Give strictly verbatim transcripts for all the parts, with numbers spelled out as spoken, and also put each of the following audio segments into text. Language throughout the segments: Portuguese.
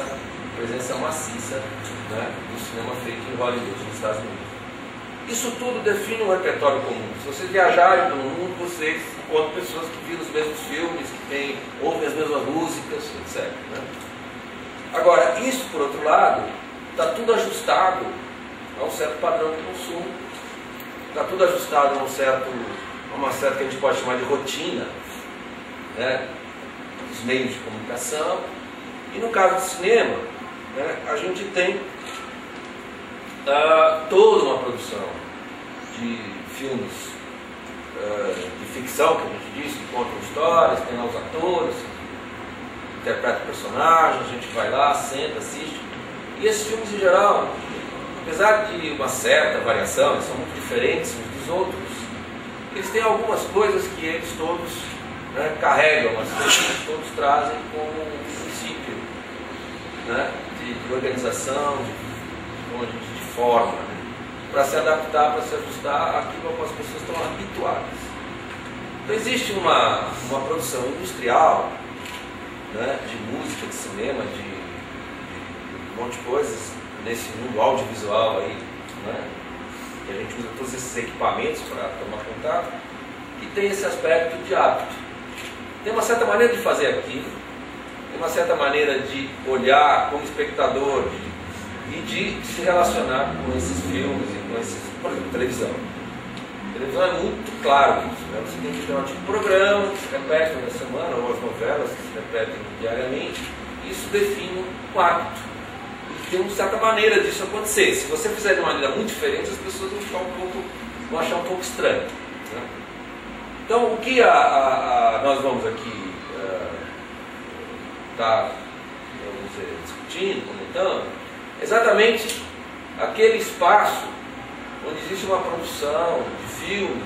essa presença maciça, né, do cinema feito em Hollywood, nos Estados Unidos. Isso tudo define um repertório comum. Se vocês viajarem pelo mundo, vocês encontram pessoas que viram os mesmos filmes, que tem, ouvem as mesmas músicas, etcétera. Né? Agora, isso, por outro lado, está tudo ajustado a um certo padrão de consumo, está tudo ajustado a um certo, a uma certa que a gente pode chamar de rotina, né, dos meios de comunicação. E no caso do cinema, né, a gente tem uh, toda uma produção de filmes uh, de ficção, que a gente diz, que contam histórias, tem lá os atores, que interpretam personagens, a gente vai lá, senta, assiste. E esses filmes, em geral, apesar de uma certa variação, eles são muito diferentes uns dos outros, eles têm algumas coisas que eles todos, né, carregam, mas eles todos trazem como Né, de, de organização, de, de, de forma, né, para se adaptar, para se ajustar àquilo que as pessoas estão habituadas. Então existe uma, uma produção industrial, né, de música, de cinema, de, de um monte de coisas nesse mundo audiovisual aí, né, que a gente usa todos esses equipamentos para tomar contato, que tem esse aspecto de hábito. Tem uma certa maneira de fazer aquilo, uma certa maneira de olhar como espectador de, e de se relacionar com esses filmes e com esses, por exemplo, televisão. A televisão é muito claro isso, né? Você tem que ter um tipo de programa que se repete toda semana, ou as novelas que se repetem diariamente. Isso define um hábito. E tem uma certa maneira disso acontecer. Se você fizer de uma maneira muito diferente, as pessoas vão, ficar um pouco, vão achar um pouco estranho. Né? Então, o que a, a, a, nós vamos aqui Tá, vamos dizer, discutindo, comentando, exatamente aquele espaço onde existe uma produção de filmes,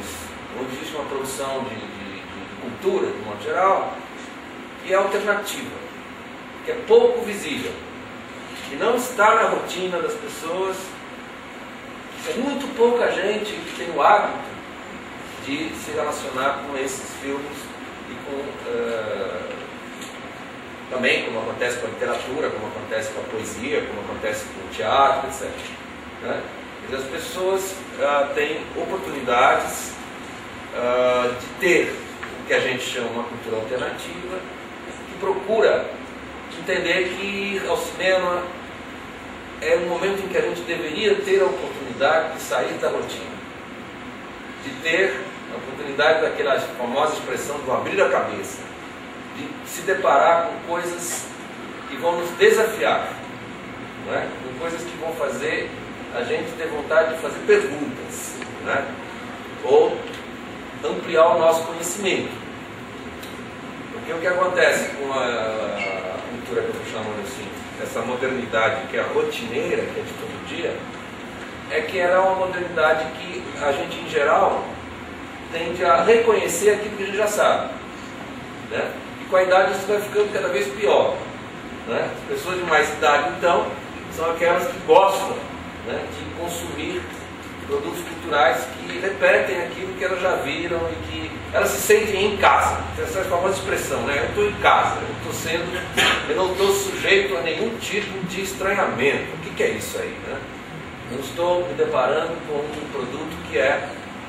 onde existe uma produção de, de, de cultura, de modo geral, que é alternativa, que é pouco visível, que não está na rotina das pessoas. É muito pouca gente que tem o hábito de se relacionar com esses filmes e com... Uh, também como acontece com a literatura, como acontece com a poesia, como acontece com o teatro, etcétera. Né? As pessoas ah, têm oportunidades ah, de ter o que a gente chama uma cultura alternativa, que procura entender que ir ao cinema é um momento em que a gente deveria ter a oportunidade de sair da rotina, de ter a oportunidade daquela famosa expressão do abrir a cabeça, de se deparar com coisas que vão nos desafiar, né? Com coisas que vão fazer a gente ter vontade de fazer perguntas, né? Ou ampliar o nosso conhecimento. Porque o que acontece com a, a cultura que eu estou chamando assim, essa modernidade que é a rotineira, que é de todo dia, é que era uma modernidade que a gente, em geral, tende a reconhecer aquilo que a gente já sabe, né? E com a idade isso vai ficando cada vez pior, né? As pessoas de mais idade, então, são aquelas que gostam, né, de consumir produtos culturais que repetem aquilo que elas já viram e que elas se sentem em casa. Essa é a famosa expressão, né? Eu estou em casa, eu estou sendo, eu não estou sujeito a nenhum tipo de estranhamento. O que, que é isso aí, né? Eu estou me deparando com um produto que é,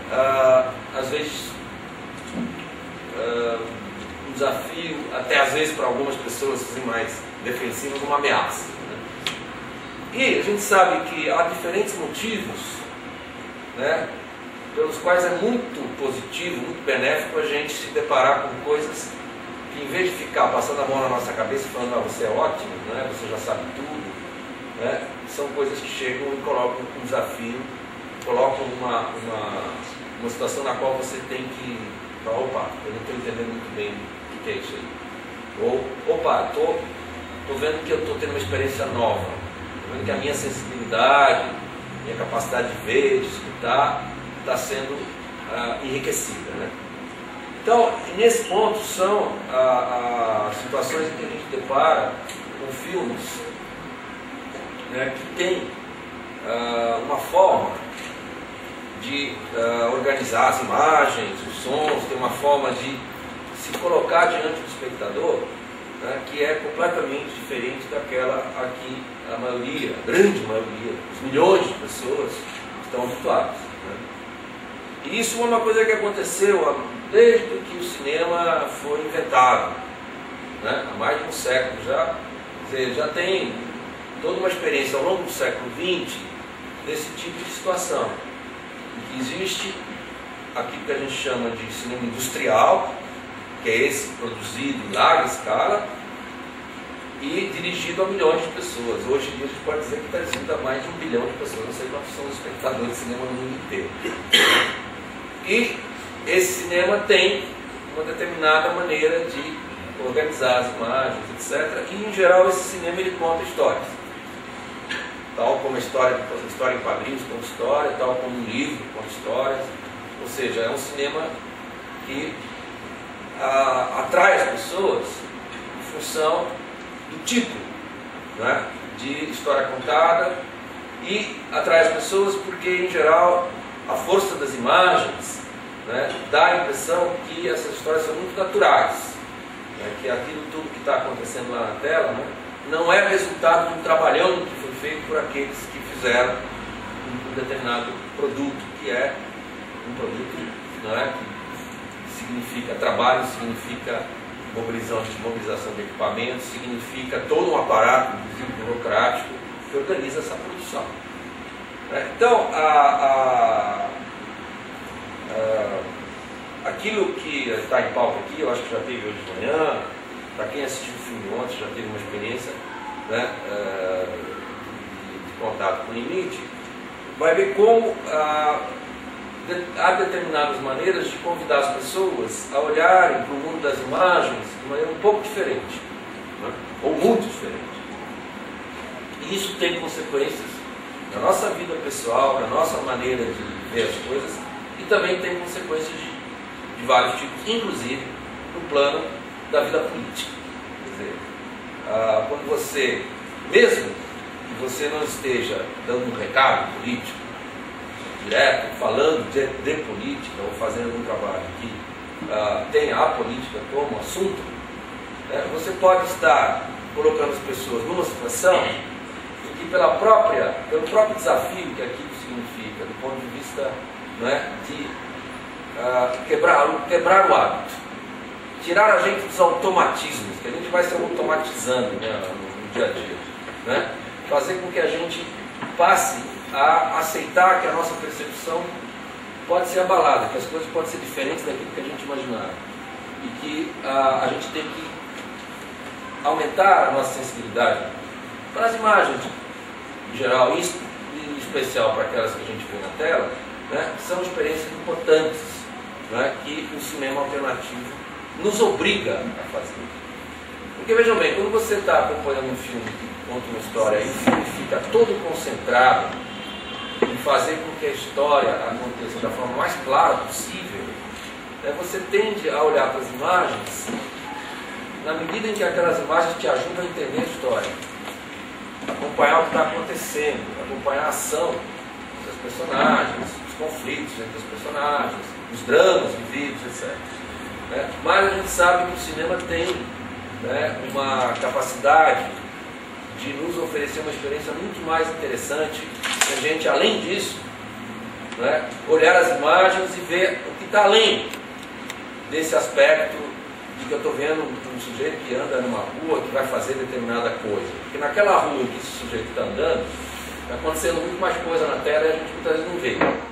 ah, às vezes, ah, desafio, até às vezes para algumas pessoas mais defensivas, uma ameaça, né? E a gente sabe que há diferentes motivos, né, pelos quais é muito positivo, muito benéfico a gente se deparar com coisas que, em vez de ficar passando a mão na nossa cabeça e falando, ah, você é ótimo, né, você já sabe tudo, né, são coisas que chegam e colocam um desafio, colocam uma, uma, uma situação na qual você tem que, opa, eu não estou entendendo muito bem o que é isso aí. Ou, opa, estou vendo que eu estou tendo uma experiência nova. Estou vendo que a minha sensibilidade, minha capacidade de ver, de escutar, está sendo ah, enriquecida, né? Então, nesse ponto, são ah, ah, situações em que a gente depara com filmes, né, que tem ah, uma forma de ah, organizar as imagens, os sons, tem uma forma de se colocar diante do espectador, né, que é completamente diferente daquela a que a maioria, a grande maioria, os milhões de pessoas estão habituadas. Né? E isso é uma coisa que aconteceu desde que o cinema foi inventado, né, há mais de um século já. Quer dizer, já tem toda uma experiência ao longo do século vinte desse tipo de situação, que existe aquilo que a gente chama de cinema industrial, que é esse produzido em larga escala e dirigido a milhões de pessoas. Hoje em dia a gente pode dizer que está dirigido a mais de um bilhão de pessoas, não sei quantos são os espectadores de cinema no mundo inteiro. E esse cinema tem uma determinada maneira de organizar as imagens, etcétera. E em geral esse cinema ele conta histórias, tal como a história, a história em quadrinhos conta história, tal como um livro conta histórias. Ou seja, é um cinema que A, atrai as pessoas em função do tipo, né, de história contada, e atrai as pessoas porque, em geral, a força das imagens, né, dá a impressão que essas histórias são muito naturais, né, que aquilo tudo que está acontecendo lá na tela, né, não é resultado de um trabalhão que foi feito por aqueles que fizeram um determinado produto, que é um produto, não é? Significa trabalho, significa mobilização de equipamentos, significa todo um aparato, inclusive burocrático, que organiza essa produção. Então, a, a, a, aquilo que está em pauta aqui, eu acho que já teve hoje de manhã, para quem assistiu o filme ontem, já teve uma experiência, né, de contato com o Limite, vai ver como a, há determinadas maneiras de convidar as pessoas a olharem para o mundo das imagens de maneira um pouco diferente, né? Ou muito diferente. E isso tem consequências na nossa vida pessoal, na nossa maneira de ver as coisas, e também tem consequências de, de vários tipos, inclusive no plano da vida política. Quer dizer, ah, quando você, mesmo que você não esteja dando um recado político direto, falando de, de política ou fazendo algum trabalho que uh, tenha a política como assunto, né, você pode estar colocando as pessoas numa situação em que, pela própria, pelo próprio desafio que aquilo significa, do ponto de vista, né, de uh, quebrar, quebrar o hábito, tirar a gente dos automatismos, que a gente vai se automatizando, né, no, no dia a dia, né, fazer com que a gente passe a aceitar que a nossa percepção pode ser abalada, que as coisas podem ser diferentes daquilo que a gente imaginava, e que a, a gente tem que aumentar a nossa sensibilidade para as imagens em geral, e em especial para aquelas que a gente vê na tela, né, que são experiências importantes, né, que o cinema alternativo nos obriga a fazer. Porque vejam bem, quando você está acompanhando um filme que conta uma história e o filme fica todo concentrado e fazer com que a história aconteça da forma mais clara possível, né, você tende a olhar para as imagens na medida em que aquelas imagens te ajudam a entender a história, acompanhar o que está acontecendo, acompanhar a ação dos personagens, os conflitos entre os personagens, os dramas vividos, etcétera. Né? Mas a gente sabe que o cinema tem, né, uma capacidade de nos oferecer uma experiência muito mais interessante. A gente, além disso, né, olhar as imagens e ver o que está além desse aspecto de que eu estou vendo um sujeito que anda numa rua que vai fazer determinada coisa. Porque naquela rua que esse sujeito está andando, está acontecendo muito mais coisa na tela e a gente muitas vezes não vê.